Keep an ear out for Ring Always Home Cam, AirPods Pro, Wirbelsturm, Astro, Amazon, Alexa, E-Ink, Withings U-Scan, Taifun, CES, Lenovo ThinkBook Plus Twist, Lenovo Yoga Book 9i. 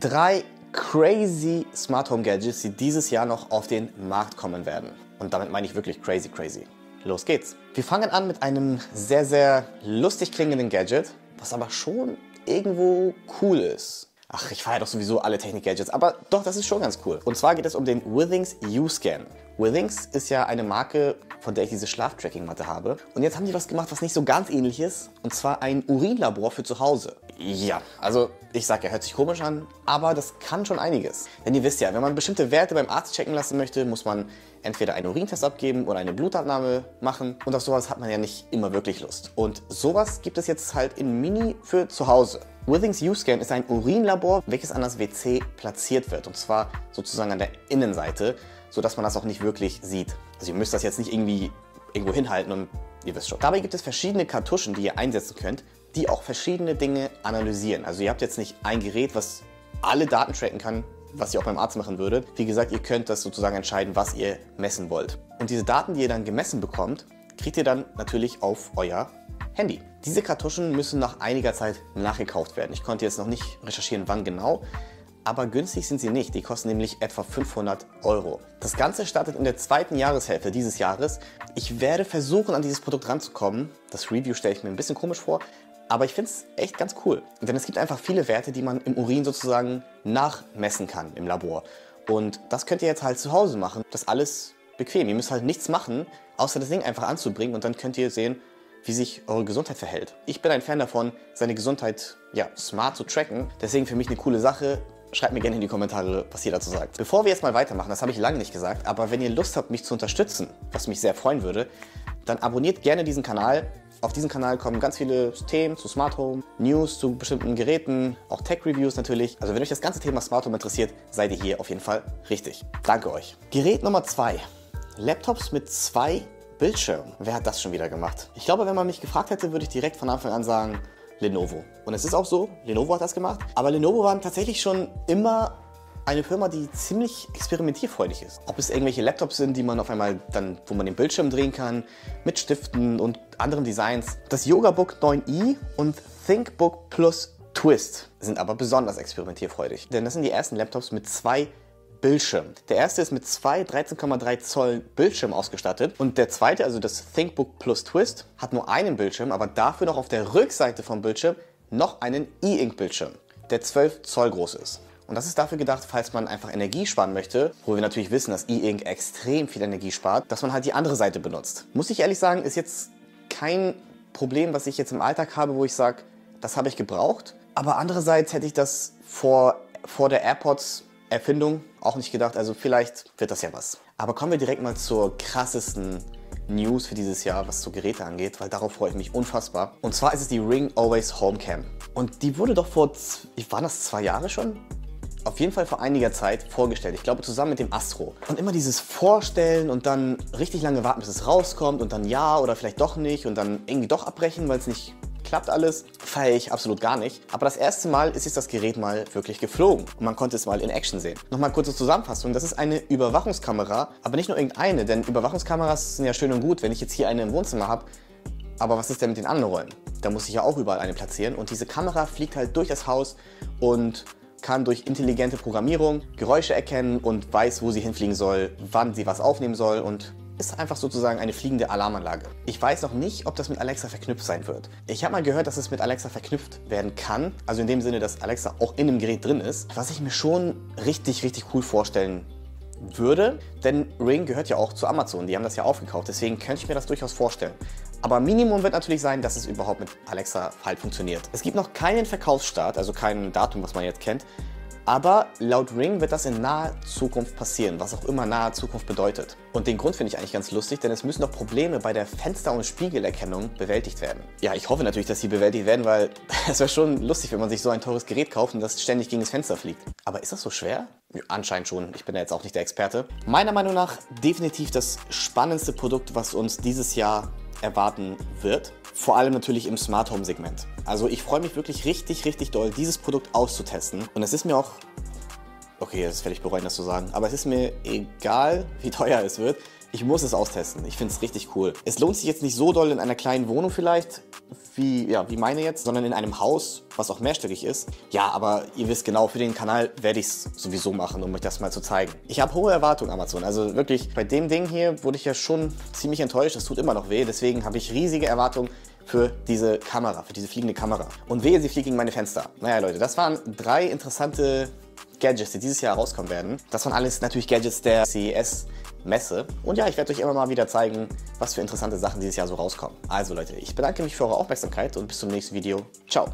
Drei crazy Smart Home Gadgets, die dieses Jahr noch auf den Markt kommen werden. Und damit meine ich wirklich crazy, crazy. Los geht's. Wir fangen an mit einem sehr, sehr lustig klingenden Gadget, was aber schon irgendwo cool ist. Ach, ich feiere doch sowieso alle Technik-Gadgets, aber doch, das ist schon ganz cool. Und zwar geht es um den Withings U-Scan. Withings ist ja eine Marke, von der ich diese Schlaftracking-Matte habe. Und jetzt haben die was gemacht, was nicht so ganz ähnlich ist. Und zwar ein Urinlabor für zu Hause. Ja, also ich sag ja, hört sich komisch an, aber das kann schon einiges. Denn ihr wisst ja, wenn man bestimmte Werte beim Arzt checken lassen möchte, muss man entweder einen Urintest abgeben oder eine Blutabnahme machen. Und auf sowas hat man ja nicht immer wirklich Lust. Und sowas gibt es jetzt halt in Mini für zu Hause. Withings U-Scan ist ein Urinlabor, welches an das WC platziert wird, und zwar sozusagen an der Innenseite, sodass man das auch nicht wirklich sieht. Also ihr müsst das jetzt nicht irgendwie irgendwo hinhalten und ihr wisst schon. Dabei gibt es verschiedene Kartuschen, die ihr einsetzen könnt, die auch verschiedene Dinge analysieren. Also ihr habt jetzt nicht ein Gerät, was alle Daten tracken kann, was ihr auch beim Arzt machen würdet. Wie gesagt, ihr könnt das sozusagen entscheiden, was ihr messen wollt. Und diese Daten, die ihr dann gemessen bekommt, kriegt ihr dann natürlich auf euer Handy. Diese Kartuschen müssen nach einiger Zeit nachgekauft werden. Ich konnte jetzt noch nicht recherchieren, wann genau, aber günstig sind sie nicht. Die kosten nämlich etwa 500 €. Das Ganze startet in der zweiten Jahreshälfte dieses Jahres. Ich werde versuchen, an dieses Produkt ranzukommen. Das Review stelle ich mir ein bisschen komisch vor, aber ich finde es echt ganz cool. Denn es gibt einfach viele Werte, die man im Urin sozusagen nachmessen kann im Labor. Und das könnt ihr jetzt halt zu Hause machen. Das ist alles bequem. Ihr müsst halt nichts machen, außer das Ding einfach anzubringen, und dann könnt ihr sehen, wie sich eure Gesundheit verhält. Ich bin ein Fan davon, seine Gesundheit ja smart zu tracken. Deswegen für mich eine coole Sache. Schreibt mir gerne in die Kommentare, was ihr dazu sagt. Bevor wir jetzt mal weitermachen, das habe ich lange nicht gesagt, aber wenn ihr Lust habt, mich zu unterstützen, was mich sehr freuen würde, dann abonniert gerne diesen Kanal. Auf diesen Kanal kommen ganz viele Themen zu Smart Home, News zu bestimmten Geräten, auch Tech-Reviews natürlich. Also wenn euch das ganze Thema Smart Home interessiert, seid ihr hier auf jeden Fall richtig. Danke euch. Gerät Nummer 2. Laptops mit zwei Bildschirm. Wer hat das schon wieder gemacht? Ich glaube, wenn man mich gefragt hätte, würde ich direkt von Anfang an sagen, Lenovo. Und es ist auch so, Lenovo hat das gemacht. Aber Lenovo waren tatsächlich schon immer eine Firma, die ziemlich experimentierfreudig ist. Ob es irgendwelche Laptops sind, die man auf einmal dann, wo man den Bildschirm drehen kann, mit Stiften und anderen Designs. Das Yoga Book 9i und ThinkBook Plus Twist sind aber besonders experimentierfreudig. Denn das sind die ersten Laptops mit zwei Bildschirm. Der erste ist mit zwei 13,3 Zoll Bildschirm ausgestattet und der zweite, also das ThinkBook Plus Twist, hat nur einen Bildschirm, aber dafür noch auf der Rückseite vom Bildschirm noch einen E-Ink-Bildschirm, der 12 Zoll groß ist. Und das ist dafür gedacht, falls man einfach Energie sparen möchte, wo wir natürlich wissen, dass E-Ink extrem viel Energie spart, dass man halt die andere Seite benutzt. Muss ich ehrlich sagen, ist jetzt kein Problem, was ich jetzt im Alltag habe, wo ich sage, das habe ich gebraucht, aber andererseits hätte ich das vor der AirPods Erfindung auch nicht gedacht, also vielleicht wird das ja was. Aber kommen wir direkt mal zur krassesten News für dieses Jahr, was so Geräte angeht, weil darauf freue ich mich unfassbar. Und zwar ist es die Ring Always Home Cam. Und die wurde doch waren das 2 Jahre schon? Auf jeden Fall vor einiger Zeit vorgestellt. Ich glaube, zusammen mit dem Astro. Und immer dieses Vorstellen und dann richtig lange warten, bis es rauskommt und dann ja oder vielleicht doch nicht und dann irgendwie doch abbrechen, weil es nicht klappt alles, feiere ich absolut gar nicht. Aber das erste Mal ist jetzt das Gerät mal wirklich geflogen und man konnte es mal in Action sehen. Nochmal kurze Zusammenfassung, das ist eine Überwachungskamera, aber nicht nur irgendeine, denn Überwachungskameras sind ja schön und gut, wenn ich jetzt hier eine im Wohnzimmer habe, aber was ist denn mit den anderen Räumen? Da muss ich ja auch überall eine platzieren und diese Kamera fliegt halt durch das Haus und kann durch intelligente Programmierung Geräusche erkennen und weiß, wo sie hinfliegen soll, wann sie was aufnehmen soll und ist einfach sozusagen eine fliegende Alarmanlage. Ich weiß noch nicht, ob das mit Alexa verknüpft sein wird. Ich habe mal gehört, dass es mit Alexa verknüpft werden kann, also in dem Sinne, dass Alexa auch in dem Gerät drin ist, was ich mir schon richtig, richtig cool vorstellen würde, denn Ring gehört ja auch zu Amazon, die haben das ja aufgekauft, deswegen könnte ich mir das durchaus vorstellen. Aber Minimum wird natürlich sein, dass es überhaupt mit Alexa halt funktioniert. Es gibt noch keinen Verkaufsstart, also kein Datum, was man jetzt kennt, aber laut Ring wird das in naher Zukunft passieren, was auch immer nahe Zukunft bedeutet. Und den Grund finde ich eigentlich ganz lustig, denn es müssen doch Probleme bei der Fenster- und Spiegelerkennung bewältigt werden. Ja, ich hoffe natürlich, dass sie bewältigt werden, weil es wäre schon lustig, wenn man sich so ein teures Gerät kauft und das ständig gegen das Fenster fliegt. Aber ist das so schwer? Ja, anscheinend schon. Ich bin ja jetzt auch nicht der Experte. Meiner Meinung nach definitiv das spannendste Produkt, was uns dieses Jahr erwarten wird. Vor allem natürlich im Smart Home Segment. Also ich freue mich wirklich richtig, richtig doll, dieses Produkt auszutesten. Und es ist mir auch, okay, das werde ich bereuen, das zu sagen, aber es ist mir egal, wie teuer es wird. Ich muss es austesten. Ich finde es richtig cool. Es lohnt sich jetzt nicht so doll in einer kleinen Wohnung vielleicht, wie meine jetzt, sondern in einem Haus, was auch mehrstöckig ist. Ja, aber ihr wisst genau, für den Kanal werde ich es sowieso machen, um euch das mal zu zeigen. Ich habe hohe Erwartungen, Amazon. Also wirklich, bei dem Ding hier wurde ich ja schon ziemlich enttäuscht. Das tut immer noch weh. Deswegen habe ich riesige Erwartungen für diese Kamera, für diese fliegende Kamera. Und wehe, sie fliegt gegen meine Fenster. Naja, Leute, das waren drei interessante Gadgets, die dieses Jahr rauskommen werden. Das waren alles natürlich Gadgets der CES-Messe. Und ja, ich werde euch immer mal wieder zeigen, was für interessante Sachen dieses Jahr so rauskommen. Also Leute, ich bedanke mich für eure Aufmerksamkeit und bis zum nächsten Video. Ciao!